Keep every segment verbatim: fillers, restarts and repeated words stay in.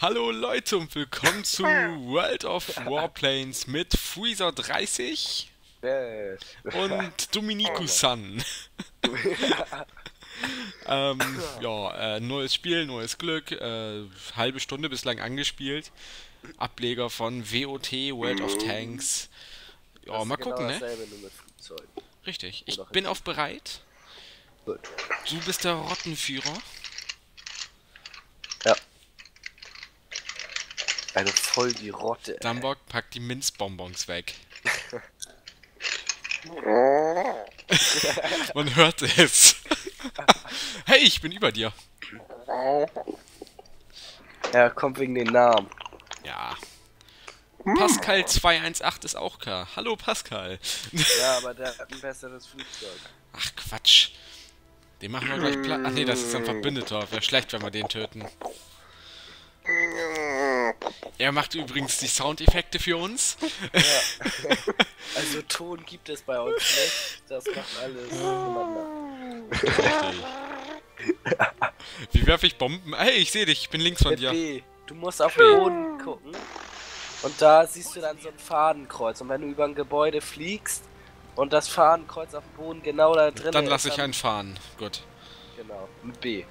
Hallo Leute und willkommen zu World of Warplanes mit Freezer dreißig yes. und Dominiku-san. ähm, ja, äh, neues Spiel, neues Glück, äh, halbe Stunde bislang angespielt. Ableger von W O T, World of Tanks. Ja, mal gucken, ne? Richtig, ich bin auch bereit. Du bist der Rottenführer. Ja. Eine voll die Rotte. Dambock, pack die Minzbonbons weg. Man hört es. Hey, ich bin über dir. Er kommt wegen den Namen. Ja. Pascal zwei eins acht ist auch K. Hallo Pascal. Ja, aber der hat ein besseres Flugzeug. Ach Quatsch. Den machen wir gleich platt. Ach nee, das ist ein Verbündeter. Wäre schlecht, wenn wir den töten. Er macht übrigens die Soundeffekte für uns. Ja. Also Ton gibt es bei uns nicht. Das macht alles jemand. Wie werfe ich Bomben? Hey, ich sehe dich. Ich bin links von dir. B. Du musst auf den Boden gucken. Und da siehst du dann so ein Fadenkreuz. Und wenn du über ein Gebäude fliegst und das Fadenkreuz auf dem Boden genau da drin ist... Dann lasse ich einen fahren. Gut. Genau. Mit B.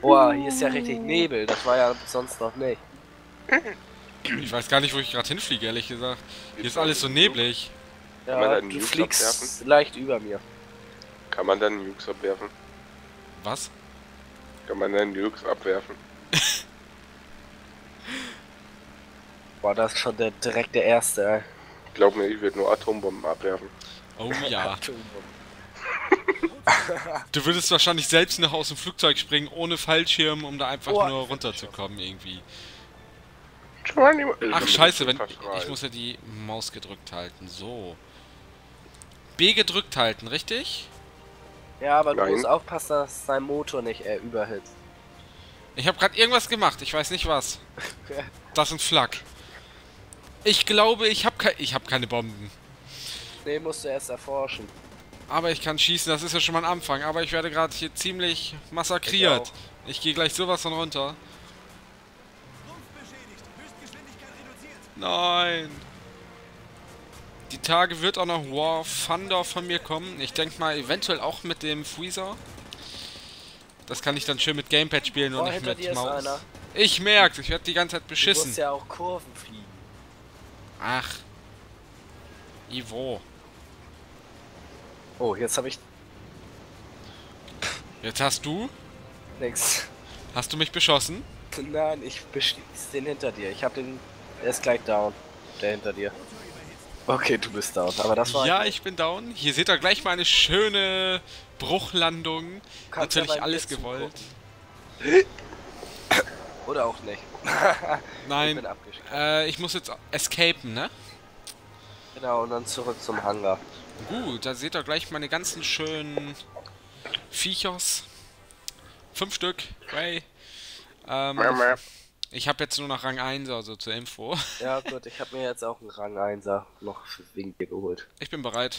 Boah, hier ist ja richtig Nebel, das war ja sonst noch nicht. Ich weiß gar nicht, wo ich gerade hinfliege, ehrlich gesagt. Hier ist alles so neblig. Ja, du fliegst leicht über mir. Kann man dann Nukes abwerfen? Was? Kann man dann Nukes abwerfen? Boah, das ist schon der, direkt der erste, ey. Ich glaub mir, ich würde nur Atombomben abwerfen. Oh ja. Du würdest wahrscheinlich selbst noch aus dem Flugzeug springen, ohne Fallschirm, um da einfach oh, nur runterzukommen, irgendwie. Ach, scheiße, wenn ich muss ja die Maus gedrückt halten, so. B gedrückt halten, richtig? Ja, aber Nein. du musst aufpassen, dass dein Motor nicht äh, überhitzt. Ich habe gerade irgendwas gemacht, ich weiß nicht was. Das ist ein Flak. Ich glaube, ich habe ke ich hab keine Bomben. Nee, musst du erst erforschen. Aber ich kann schießen, das ist ja schon mal ein Anfang. Aber ich werde gerade hier ziemlich massakriert. Ich, ich gehe gleich sowas von runter. Nein. Die Tage wird auch noch War Thunder von mir kommen. Ich denke mal eventuell auch mit dem Freezer. Das kann ich dann schön mit Gamepad spielen und oh, nicht mit Maus. Ich merk's, ich werde die ganze Zeit beschissen. Du musst ja auch Kurven fliegen. Ach. Ivo. Oh, jetzt habe ich... Jetzt hast du... Nix. Hast du mich beschossen? Nein, ich beschieß den hinter dir. Ich habe den... Er ist gleich down. Der hinter dir. Okay, du bist down. Aber das war... Ja, ich bin down. Hier seht ihr gleich mal eine schöne Bruchlandung. Natürlich alles gewollt. Oder auch nicht. Nein. Ich bin abgeschickt. Äh, ich muss jetzt escapen, ne? Genau, und dann zurück zum Hangar. Gut, da seht ihr gleich meine ganzen schönen Viechers. Fünf Stück. Hey. Ähm, ich habe jetzt nur noch Rang einser, also zur Info. Ja gut, ich habe mir jetzt auch einen Rang einser noch wegen dir geholt. Ich bin bereit.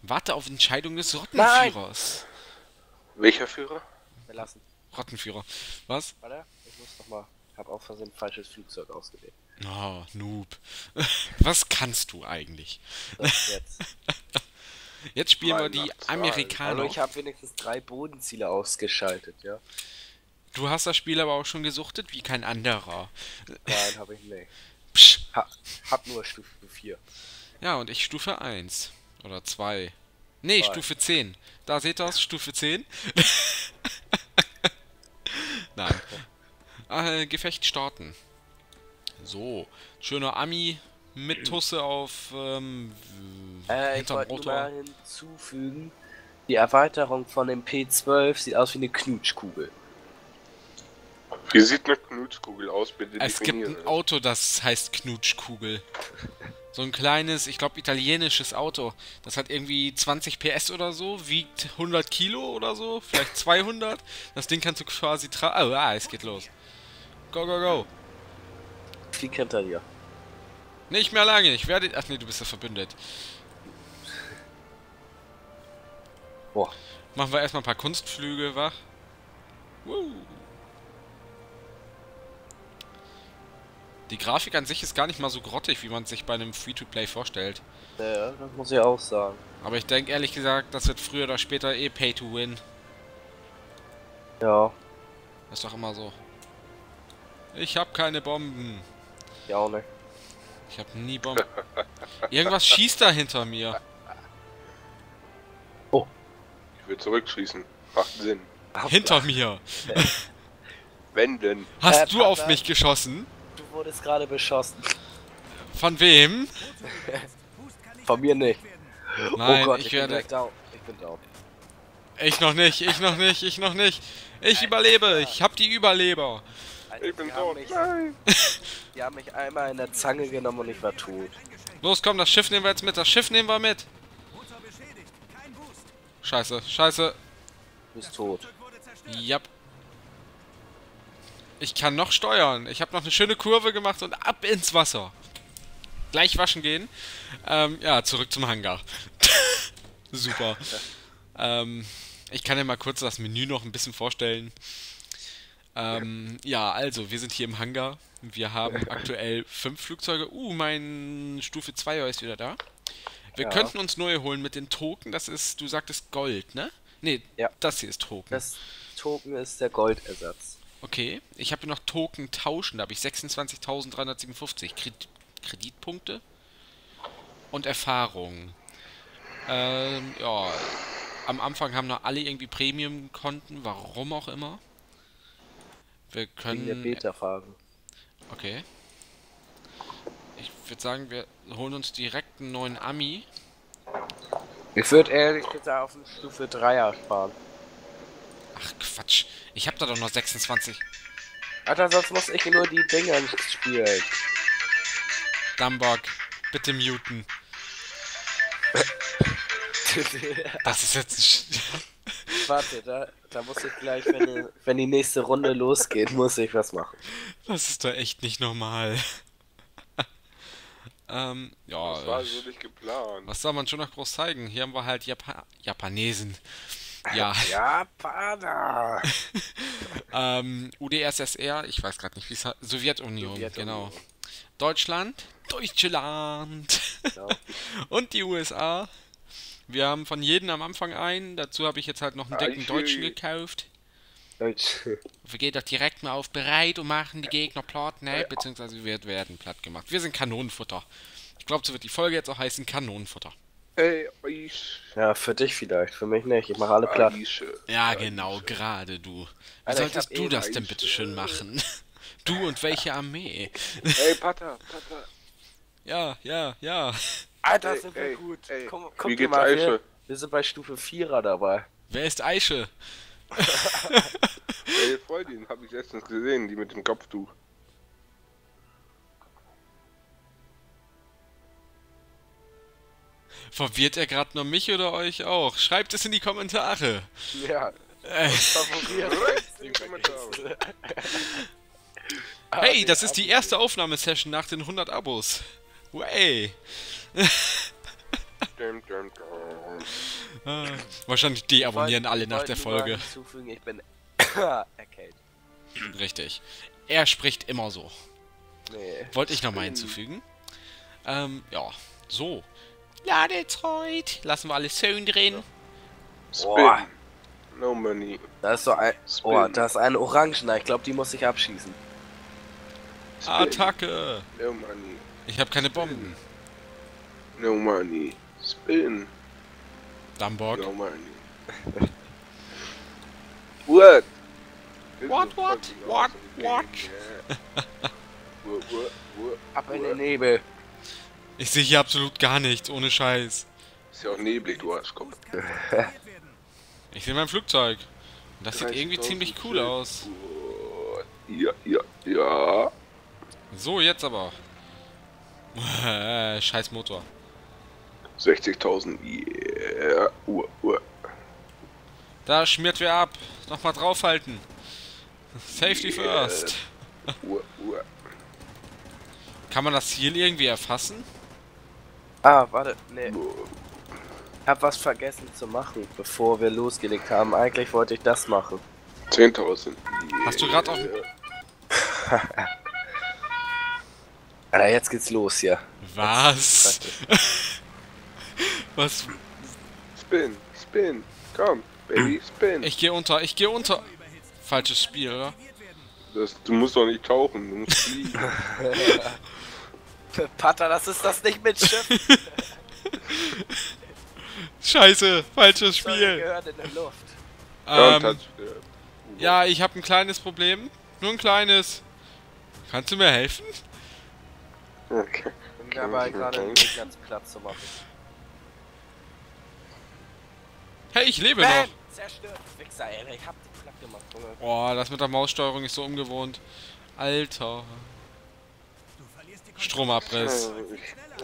Warte auf Entscheidung des Rottenführers. Nein. Welcher Führer? Belassen. Rottenführer. Was? Warte, ich muss nochmal. Ich habe auch versehen falsches Flugzeug ausgewählt. Oh, Noob. Was kannst du eigentlich? Das jetzt. Jetzt spielen wir die Amerikaner. Also ich habe wenigstens drei Bodenziele ausgeschaltet, ja. Du hast das Spiel aber auch schon gesuchtet wie kein anderer. Nein, habe ich nicht. Psch. Ha, hab nur Stufe vier. Ja, und ich Stufe eins. Oder zwei. Nee, zwei. Stufe zehn. Da seht ihr es, Stufe zehn. Nein. Äh, Gefecht starten. So, schöner Ami mit Tusse auf ähm, äh, hinterm ich wollte mal hinzufügen, die Erweiterung von dem P zwölf sieht aus wie eine Knutschkugel. Wie sieht eine Knutschkugel aus? Bitte es definieren. Gibt ein Auto, das heißt Knutschkugel. So ein kleines, ich glaube italienisches Auto. Das hat irgendwie zwanzig P S oder so, wiegt hundert Kilo oder so, vielleicht zweihundert. Das Ding kannst du quasi tragen. Oh, ah, es geht los. Go, go, go. Flieg hinter dir. Nicht mehr lange, ich werde... Ach nee, du bist ja verbündet. Boah. Machen wir erstmal ein paar Kunstflüge, wach? Woo. Die Grafik an sich ist gar nicht mal so grottig, wie man es sich bei einem Free-to-Play vorstellt. Ja, das muss ich auch sagen. Aber ich denke ehrlich gesagt, das wird früher oder später eh Pay-to-Win. Ja. Das ist doch immer so. Ich hab keine Bomben. Ja, auch nicht. Ich hab nie Bomben. Irgendwas schießt da hinter mir. Oh. Ich will zurückschießen. Macht Sinn. Hinter mir. Wenn denn. Hast Herr du Panda, auf mich geschossen? Du wurdest gerade beschossen. Von wem? Von mir nicht. Nein, oh Gott, ich, ich werde... Bin down. Ich bin down. Ich noch nicht, ich noch nicht, ich noch nicht. Ich Nein, überlebe, ich hab die Überleber. Also, ich bin tot. Die haben mich einmal in der Zange genommen und ich war tot. Los, komm, das Schiff nehmen wir jetzt mit, das Schiff nehmen wir mit. Scheiße, scheiße. Du bist tot. Ja. Ich kann noch steuern. Ich habe noch eine schöne Kurve gemacht und ab ins Wasser. Gleich waschen gehen. Ähm, ja, zurück zum Hangar. Super. ähm, ich kann dir mal kurz das Menü noch ein bisschen vorstellen. Ähm, ja, also, wir sind hier im Hangar. Wir haben aktuell fünf Flugzeuge. Uh, mein Stufe zwei ist wieder da. Wir ja. könnten uns neue holen mit den Token. Das ist, du sagtest Gold, ne? Ne, ja. Das hier ist Token. Das Token ist der Goldersatz. Okay, ich habe noch Token tauschen. Da habe ich sechsundzwanzigtausenddreihundertsiebenundfünfzig Kredit Kreditpunkte und Erfahrung. Ähm, ja. Am Anfang haben noch alle irgendwie Premium-Konten, warum auch immer. Wir können... In der Beta-Phase. Okay. Ich würde sagen, wir holen uns direkt einen neuen Ami. Ich würde ehrlich gesagt auf eine Stufe drei sparen. Ach Quatsch, ich hab da doch noch sechsundzwanzig. Alter, sonst muss ich nur die Dinger nicht spielen. Dumbog, bitte muten. Das ist jetzt... Warte, da, da muss ich gleich, wenn die, wenn die nächste Runde losgeht, muss ich was machen. Das ist doch echt nicht normal. ähm, ja... Das war so nicht geplant. Was soll man schon noch groß zeigen? Hier haben wir halt Japan Japanesen. Ja. Japaner! ähm, U D S S R, ich weiß gerade nicht, wie es heißt. Sowjetunion, Sowjetunion, genau. Deutschland, Deutschland! Genau. Und die U S A. Wir haben von jedem am Anfang einen. Dazu habe ich jetzt halt noch einen dicken Deutschen gekauft. Deutsch. Wir gehen doch direkt mal auf bereit und machen die Gegner platt, ne? Ja. Beziehungsweise wir werden platt gemacht. Wir sind Kanonenfutter. Ich glaube, so wird die Folge jetzt auch heißen: Kanonenfutter. Ey, ich. Ja, für dich vielleicht, für mich nicht. Ich mache alle platt. Ja, genau, gerade du. Wie solltest du das denn bitte schön machen? Du und welche Armee? Ey, Pater, Pater. Ja, ja, ja. Alter, ey, sind wir ey, gut. Ey. Komm, komm Wie geht's mal Eiche? Her. Wir sind bei Stufe vierer dabei. Wer ist Eiche? Ey, Freundin, hab ich letztens gesehen, die mit dem Kopftuch. Verwirrt er gerade nur mich oder euch auch? Schreibt es in die Kommentare. Ja. Äh. die Kommentare. Hey, das ist die erste Aufnahmesession nach den hundert Abos. Way. ah, wahrscheinlich deabonnieren ich alle nach der Folge. Ich bin Richtig. Er spricht immer so. Nee. Wollte ich nochmal hinzufügen. Ähm, ja. So. Ladezeit. Lassen wir alles schön drehen. Boah. No money. Da ist so ein... Oh, da ist ein Orangener. Ich glaube, die muss ich abschießen. Spin. Attacke. No money. Ich hab keine Bomben. No money. Spin. Dumbog. No money. What? What, what? What, what? Ab in den Nebel. Ich sehe hier absolut gar nichts, ohne Scheiß. Ist ja auch neblig, du Arschkopf. Ich sehe mein Flugzeug. Das sieht irgendwie ziemlich cool aus. Ja, ja, ja. So, jetzt aber. Scheiß Motor. sechzigtausend. Yeah. Uh, uh. Da schmiert wir ab. Nochmal draufhalten. Safety yeah. first. uh, uh. Kann man das Ziel irgendwie erfassen? Ah, warte. Nee. Ich hab was vergessen zu machen, bevor wir losgelegt haben. Eigentlich wollte ich das machen. zehntausend. Yeah. Hast du gerade auf... Alter, jetzt geht's los hier. Was? Was? Spin, spin, komm, Baby, spin. Ich geh unter, ich geh unter. Falsches Spiel, oder? Das, du musst doch nicht tauchen, du musst fliegen. Pater, das ist das nicht mit Schiff. Scheiße, falsches Spiel. Sorry, gehört in der Luft. Ähm, ja, hat, äh, ja, ich habe ein kleines Problem. Nur ein kleines. Kannst du mir helfen? Okay. Ich bin dabei, gerade nicht ganz Platz zu machen. Hey, ich lebe Bam! noch. Zerstört, Wichser, ey. Ich hab die platt gemacht, Junge. Boah, das mit der Maussteuerung ist so ungewohnt. Alter. Stromabriss. Ich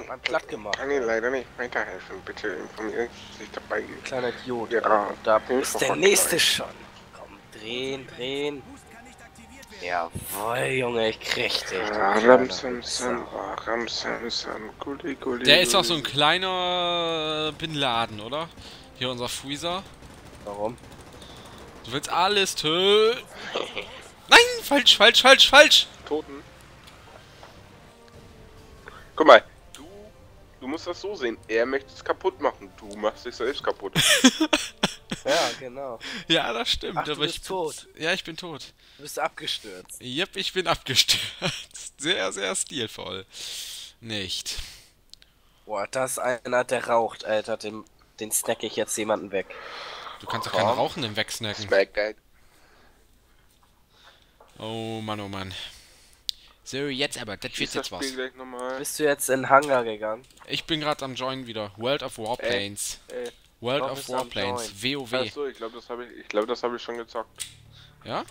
hab platt gemacht. Kann dir leider nicht weiterhelfen. Bitte informieren Sie sich dabei. Kleiner Idiot. Ja, da ist der nächste schon. Komm, drehen, drehen. Jawohl, Junge, ich krieg dich. Der ist auch so ein kleiner Bin Laden, oder? Hier unser Freezer. Warum? Du willst alles töten. Nein, falsch, falsch, falsch, falsch. Toten. Guck mal, du, du musst das so sehen. Er möchte es kaputt machen. Du machst dich selbst kaputt. Ja, genau. Ja, das stimmt. Ach, du aber bist ich tot. Ja, ich bin tot. Du bist abgestürzt. Jep, ich bin abgestürzt. Sehr, sehr stilvoll. Nicht. Boah, das ist einer, der raucht, Alter. Den, den snacke ich jetzt jemanden weg. Du kannst doch keinen Rauchenden wegsnacken. Oh Mann, oh Mann. So, jetzt aber, das wird jetzt was. Bist du jetzt in Hangar gegangen? Ich bin gerade am Join wieder. World of Warplanes. Ey, ey. World of Warplanes, WoW. Achso, ich glaube, das habe ich, ich, glaub, das hab ich schon gezockt. Ja?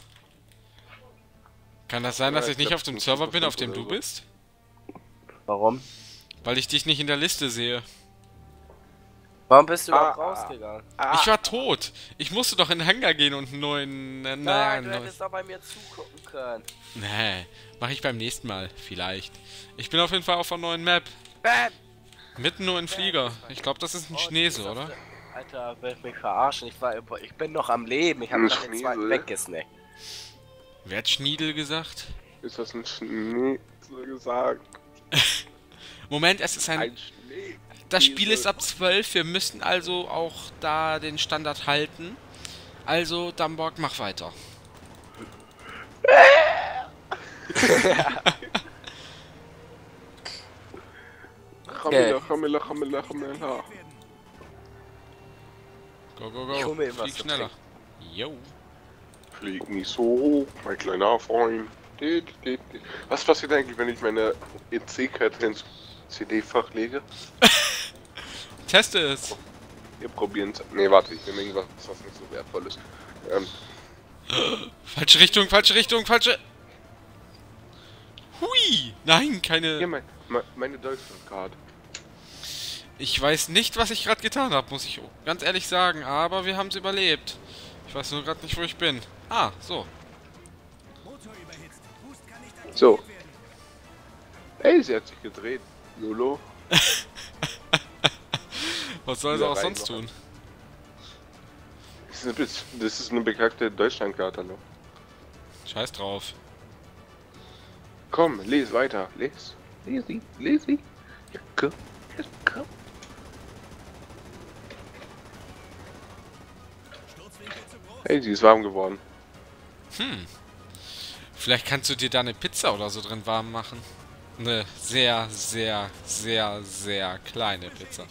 Kann das sein, ja, dass ich, ich nicht glaub, auf dem Server bin, auf dem du so. bist? Warum? Weil ich dich nicht in der Liste sehe. Warum bist du überhaupt ah, rausgegangen? Ah, ich war tot! Ich musste doch in den Hangar gehen und einen neuen... Äh, Nein, du hättest doch bei mir zugucken können. Nee, mach ich beim nächsten Mal, vielleicht. Ich bin auf jeden Fall auf einer neuen Map. Bam! Mitten nur in Bam. Flieger. Ich glaube, das ist ein oh, Chinese, oder? Auf, Alter, willst mich verarschen. Ich, war, ich bin noch am Leben. Ich hab noch den zweiten weggesnackt. Wer hat Schniedel gesagt? Ist das ein Schniedel gesagt? Moment, es ist ein... ein Das Spiel ist ab zwölf, wir müssen also auch da den Standard halten. Also, Damborg, mach weiter. Okay. Go, go, go. Flieg schneller. Yo. Flieg nicht so hoch, mein kleiner Freund. Was passiert eigentlich, wenn ich meine E C-Karte ins C D-Fach lege? Teste es! Wir probieren es. Ne, warte, ich nehme irgendwas, was nicht so wertvoll ist. Ähm. Falsche Richtung, falsche Richtung, falsche. Hui! Nein, keine. Hier, mein, mein, meine Deutschlandkarte. Ich weiß nicht, was ich gerade getan habe, muss ich ganz ehrlich sagen, aber wir haben es überlebt. Ich weiß nur gerade nicht, wo ich bin. Ah, so. So. Ey, sie hat sich gedreht. Lolo. Was soll sie auch sonst tun? Das ist eine bekackte Deutschlandkarte, ne? Scheiß drauf. Komm, les weiter. Les. Les sie. Les sie. Ja, komm. Ja, komm. Hey, sie ist warm geworden. Hm. Vielleicht kannst du dir da eine Pizza oder so drin warm machen. Eine sehr, sehr, sehr, sehr kleine Pizza.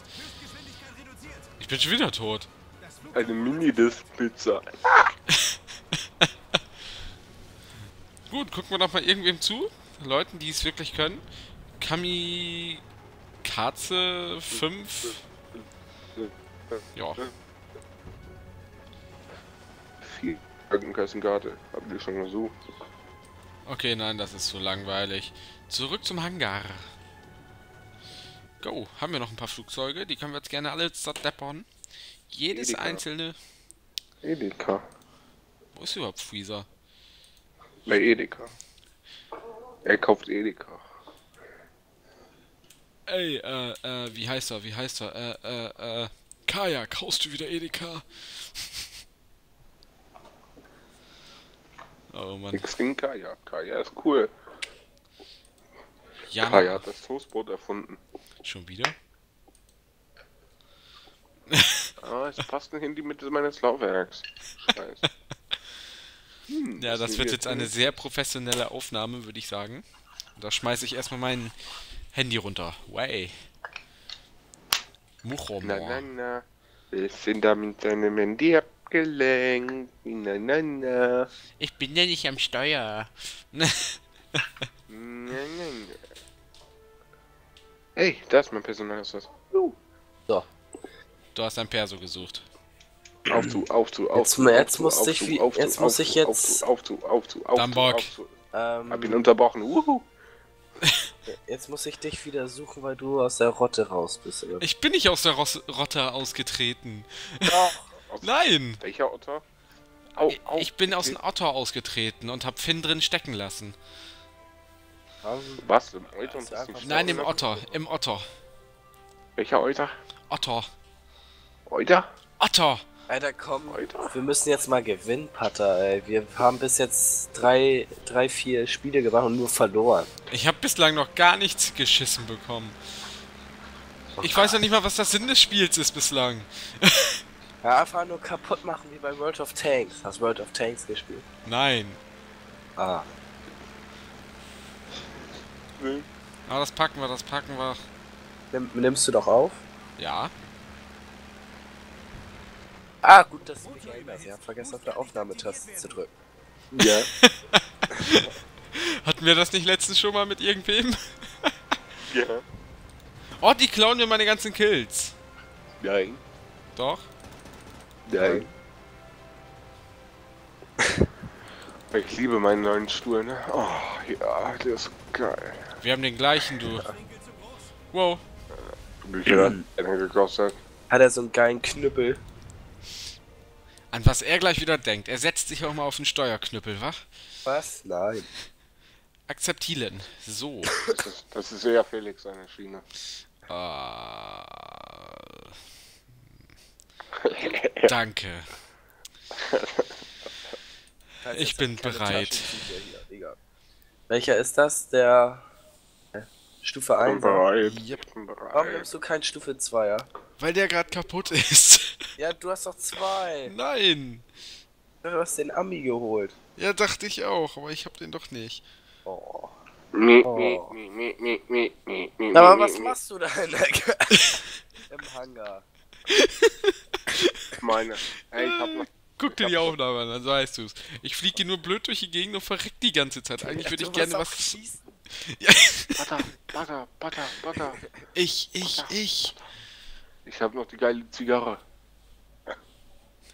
Ich bin schon wieder tot. Eine Mini-Disc-Pizza. Gut, gucken wir doch mal irgendwem zu. Leuten, die es wirklich können. Kamikaze fünf. Ja. Viel Krankenkassenkarte. Hab ich schon gesucht. Okay, nein, das ist so langweilig. Zurück zum Hangar. Go. Haben wir noch ein paar Flugzeuge? Die können wir jetzt gerne alle zerdeppern. Jedes Edeka. einzelne... Edeka. Wo ist überhaupt Freezer? Bei Edeka. Er kauft Edeka. Ey, äh, äh, wie heißt er? Wie heißt er? Äh, äh, äh... Kaya, kaufst du wieder Edeka? Oh Mann. Nix gegen Kaya. Kaya ist cool. Jan. Kai hat das Toastbrot erfunden. Schon wieder? Ah, es passt nicht in die Mitte meines Laufwerks. Scheiße. Hm, ja, das wird jetzt eine sehr professionelle Aufnahme, würde ich sagen. Und da schmeiße ich erstmal mein Handy runter. Way. Mucho. Na, na, na. Wir sind da mit deinem Handy abgelenkt. Na, na, na. Ich bin ja nicht am Steuer. na, na, na. Hey, da ist mein Personal. Ist das. Uh. So. Du hast ein Perso gesucht. Auf zu, auf zu, auf zu. Jetzt muss ich jetzt. Auf zu, auf zu, auf zu. Damborg. Hab ihn unterbrochen. Uhu. Jetzt muss ich dich wieder suchen, weil du aus der Rotte raus bist. Oder? Ich bin nicht aus der Ros Rotte ausgetreten. Doch. Nein. Welcher Otter? Au, au, ich bin aus dem Otter ausgetreten und hab Finn drin stecken lassen. Was? Im Otter? Nein, im Otter. Im Otter. Welcher Otter? Otter. Otter? Otter! Alter, komm, Otter. Wir müssen jetzt mal gewinnen, Pater, ey. Wir haben bis jetzt drei, drei, vier Spiele gemacht und nur verloren. Ich habe bislang noch gar nichts geschissen bekommen. Oh, ich Gott. Weiß ja nicht mal, was der Sinn des Spiels ist bislang. Ja, einfach nur kaputt machen wie bei World of Tanks. Hast du World of Tanks gespielt? Nein. Ah. Hm. Aber das packen wir, das packen wir. Nimm, nimmst du doch auf? Ja. Ah, gut, dass du mich erinnerst. Ich hab vergessen, auf der Aufnahmetaste zu drücken. Ja. Hatten wir das nicht letztens schon mal mit irgendwem? Ja. Oh, die klauen mir meine ganzen Kills. Nein. Doch? Nein. Ich liebe meinen neuen Stuhl, ne? Oh, ja, der ist geil. Wir haben den gleichen, du. Ja. Wow. Bücher, einer gekostet. Hat er so einen geilen Knüppel. An was er gleich wieder denkt. Er setzt sich auch mal auf den Steuerknüppel, wa? Was? Nein. Akzeptieren. So. Das ist, das ist eher Felix seine Schiene. Ah. Danke. Ich bin bereit. Hier, welcher ist das? Der äh, Stufe eins? Ich bin bereit. Yep. Ich bin bereit. Warum nimmst du keinen Stufe zweier? Weil der gerade kaputt ist. Ja, du hast doch zwei. Nein. Du hast den Ami geholt. Ja, dachte ich auch, aber ich hab den doch nicht. Oh. Oh. Aber was machst du da in der im Hangar? Meine. Ey, ich hab noch, guck dir die Aufnahme an, dann weißt du's. Ich flieg dir nur blöd durch die Gegend und verreck die ganze Zeit. Eigentlich ja, würde ich gerne was schießen. Ja. Butter, Butter, Butter, Butter. Ich, ich, Butter, ich. Butter. Ich hab noch die geile Zigarre.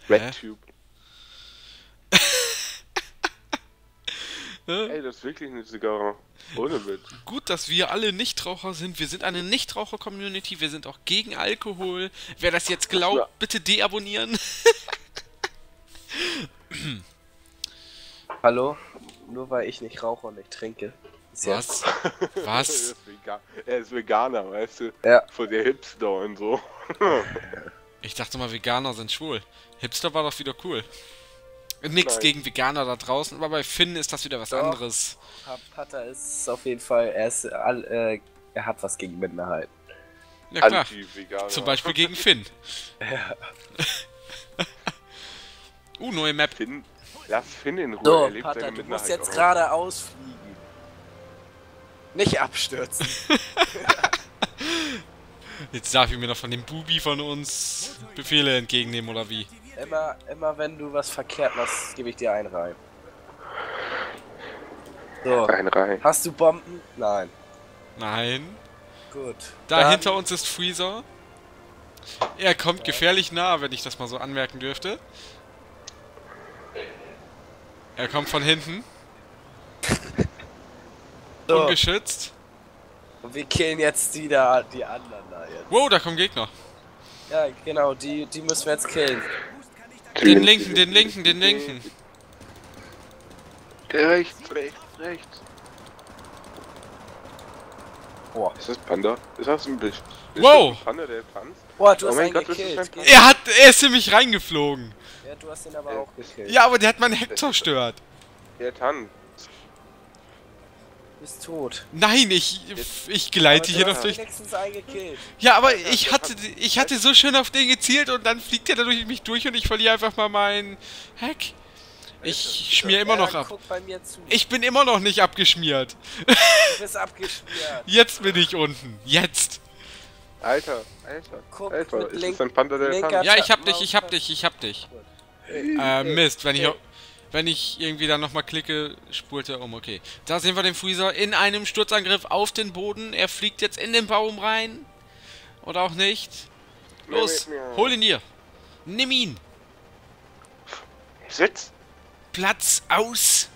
RedTube. Ey, das ist wirklich eine Zigarre. Ohne Witz. Gut, dass wir alle Nichtraucher sind. Wir sind eine Nichtraucher-Community. Wir sind auch gegen Alkohol. Wer das jetzt glaubt, bitte deabonnieren. Hallo? Nur weil ich nicht rauche und nicht trinke. Was? Was? Er ist Veganer, weißt du? Ja. Voll der Hipster und so. Ich dachte mal, Veganer sind schwul. Hipster war doch wieder cool. Nix Nein. gegen Veganer da draußen, aber bei Finn ist das wieder was doch. anderes. Pater ist auf jeden Fall, er, ist, äh, er hat was gegen Minderheiten. Ja klar, zum Beispiel gegen Finn. Ja. uh, neue Map. Finn. Lass Finn in Ruhe, so, er lebt Pater, seine Minderheit. Du musst jetzt gerade ausfliegen. Nicht abstürzen. Jetzt darf ich mir noch von dem Bubi von uns Befehle entgegennehmen, oder wie? Immer, immer wenn du was verkehrt machst, gebe ich dir einen rein. So. Ein rein. Hast du Bomben? Nein. Nein. Gut. Da Dann. hinter uns ist Freezer. Er kommt ja. gefährlich nah, wenn ich das mal so anmerken dürfte. Er kommt von hinten. So. Ungeschützt. Und wir killen jetzt die da, die anderen da jetzt. Wow, da kommen Gegner. Ja, genau, die, die müssen wir jetzt killen. Den linken, den linken, den linken. Rechts, rechts, rechts. Boah. Ist das Panda? Ist das ein Bisch? Wow! Panda, der tanzt? Boah, du oh hast ihn Gott, gekillt. Er hat, er ist in mich reingeflogen. Ja, du hast ihn aber auch gekillt. Ja, aber der hat meinen Hektor zerstört. Der tanzt. bist tot. Nein, ich ich gleite hier noch durch. Ja, aber ich hatte ich hatte so schön auf den gezielt und dann fliegt er dadurch mich durch und ich verliere einfach mal meinen Hack. Ich schmier immer noch ab. Ich bin immer noch nicht abgeschmiert. Du bist abgeschmiert. Jetzt bin ich unten. Jetzt. Alter, Alter. Guck, Alter, ist das ein Panda, der Panda? Ja, ich hab dich, ich hab dich, ich hab dich. Äh, Mist, wenn ich, wenn ich irgendwie dann nochmal klicke, spult er um, okay. Da sehen wir den Freezer in einem Sturzangriff auf den Boden. Er fliegt jetzt in den Baum rein. Oder auch nicht. Los, hol ihn dir. Nimm ihn. Sitz. Platz aus.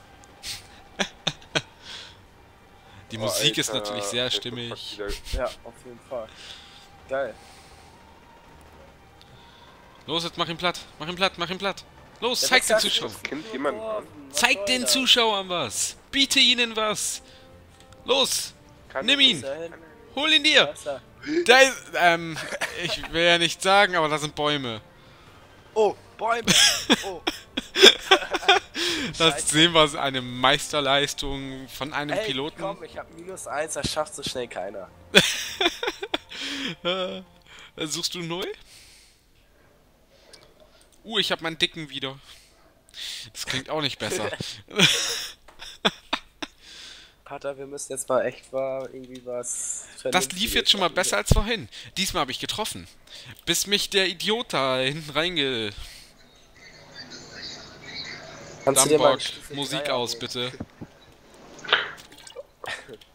Die oh, Musik Alter, ist natürlich sehr Alter, stimmig. Ja, auf jeden Fall. Geil. Los, jetzt mach ihn platt. Mach ihn platt, mach ihn platt. Los, ja, zeig den Zuschauern. Zeig den Zuschauern was. Biete ihnen was. Los, kann nimm ihn. Sein? Hol ihn dir. Da ist, ähm, ich will ja nicht sagen, aber da sind Bäume. Oh, Bäume. Oh. Das sehen wir als eine Meisterleistung von einem Ey, Piloten. Komm, ich hab minus eins, das schafft so schnell keiner. Suchst du neu? Uh, ich hab meinen Dicken wieder. Das klingt auch nicht besser. Pater, wir müssen jetzt mal echt mal irgendwie was... Das lief jetzt schon mal besser als vorhin. Diesmal habe ich getroffen. Bis mich der Idiot da hinten reinge... Dumbok, Musik aus, bitte.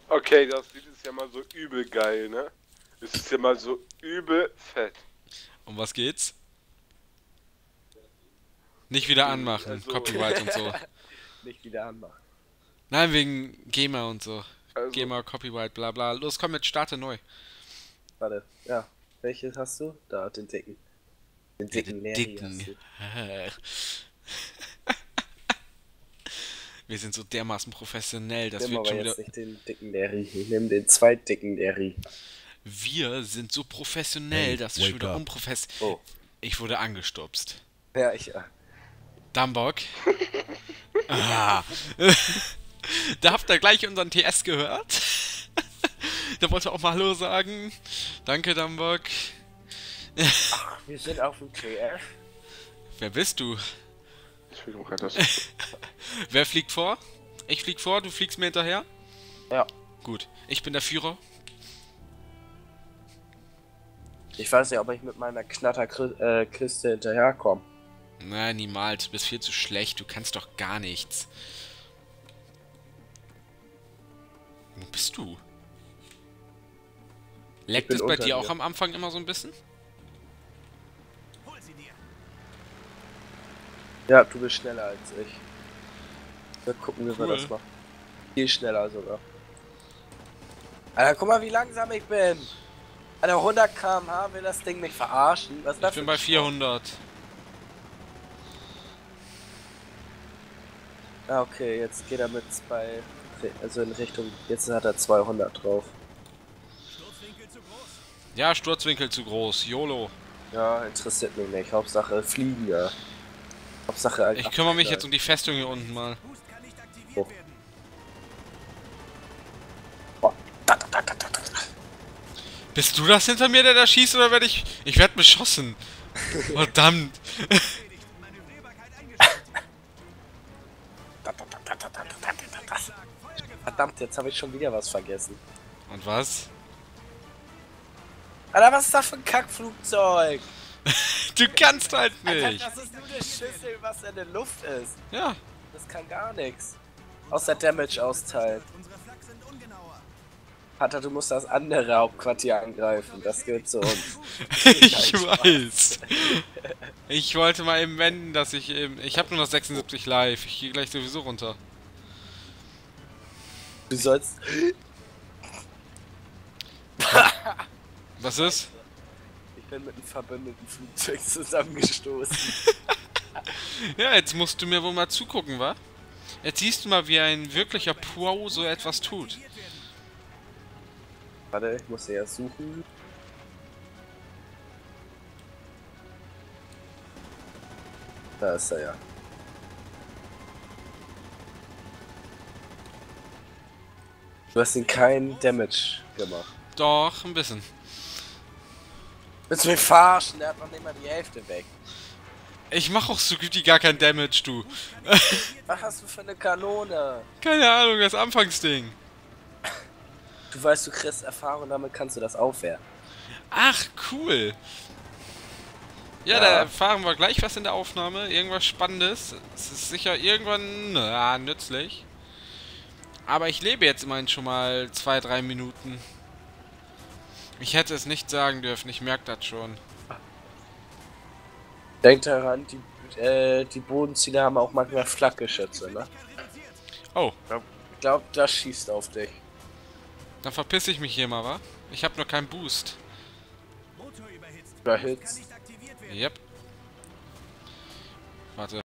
Okay, das Lied ist ja mal so übel geil, ne? Es ist ja mal so übel fett. Um was geht's? Nicht wieder anmachen, also, Copyright und so. Nicht wieder anmachen. Nein, wegen GEMA und so. Also, GEMA, Copyright, bla bla. Los, komm jetzt, starte neu. Warte, ja. Welches hast du? Da, den dicken. Den dicken ja, den dicken. Wir sind so dermaßen professionell, dass wir schon wieder... Nicht den dicken Larry. Ich nehme den zweitdicken Larry. Wir sind so professionell, hey, dass wir schon wieder unprofessionell... Oh. Ich wurde angestupst. Ja, ich ja. Dumbok. Ah. Da habt ihr gleich unseren T S gehört. Da wollte auch mal Hallo sagen. Danke, Dumbok. Ach, wir sind auf dem T S. Wer bist du? Entschuldigung, wer fliegt vor? Ich flieg vor, du fliegst mir hinterher? Ja. Gut, ich bin der Führer. Ich weiß nicht, ob ich mit meiner Knatterkiste hinterherkomme. Nein, niemals. Du bist viel zu schlecht. Du kannst doch gar nichts. Wo bist du? Leckt es bei dir auch am Anfang immer so ein bisschen? Ja, du bist schneller als ich. Wir gucken, wie cool. wir das machen. Viel schneller sogar. Alter, guck mal, wie langsam ich bin. Alter, hundert Kilometer pro Stunde will das Ding mich verarschen. Was ich bin bei vierhundert. Ah, okay, jetzt geht er mit bei... Also in Richtung... Jetzt hat er zweihundert drauf. Sturzwinkel zu groß. Ja, Sturzwinkel zu groß. YOLO. Ja, interessiert mich nicht. Hauptsache fliegen, ja. Hauptsache, Alter. Ich kümmere mich jetzt um die Festung hier unten mal. Oh. Oh. Da, da, da, da, da. Bist du das hinter mir, der da schießt, oder werde ich... Ich werde beschossen. Verdammt. Verdammt, jetzt habe ich schon wieder was vergessen. Und was? Alter, was ist das für ein Kackflugzeug? Du kannst halt nicht! Alter, das ist nur eine Schüssel, was in der Luft ist. Ja. Das kann gar nichts. Außer Damage austeilen. Pater, du musst das andere Hauptquartier angreifen. Das gehört zu uns. Ich weiß. Ich wollte mal eben wenden, dass ich eben... Ich habe nur noch sechsundsiebzig live. Ich gehe gleich sowieso runter. Du sollst... Was ist? Ich bin mit einem verbündeten Flugzeug zusammengestoßen. Ja, jetzt musst du mir wohl mal zugucken, wa? Jetzt siehst du mal, wie ein wirklicher Pro so etwas tut. Warte, ich muss ja suchen. Da ist er ja. Du hast ihm keinen Damage gemacht. Doch, ein bisschen. Willst du mich verarschen? Der hat noch nicht mal die Hälfte weg. Ich mach auch so gut wie gar kein Damage, du. Was hast du für eine Kanone? Keine Ahnung, das Anfangsding. Du weißt, du kriegst Erfahrung, damit kannst du das aufwerten. Ach, cool. Ja, ja, da erfahren wir gleich was in der Aufnahme. Irgendwas Spannendes. Es ist sicher irgendwann na, nützlich. Aber ich lebe jetzt immerhin schon mal zwei, drei Minuten. Ich hätte es nicht sagen dürfen, ich merke das schon. Denk daran, die, äh, die Bodenzieher haben auch manchmal Flakgeschütze, ne? Oh. Ich glaube, das schießt auf dich. Dann verpiss ich mich hier mal, wa? Ich habe nur keinen Boost. Überhitzt. Yep. Warte.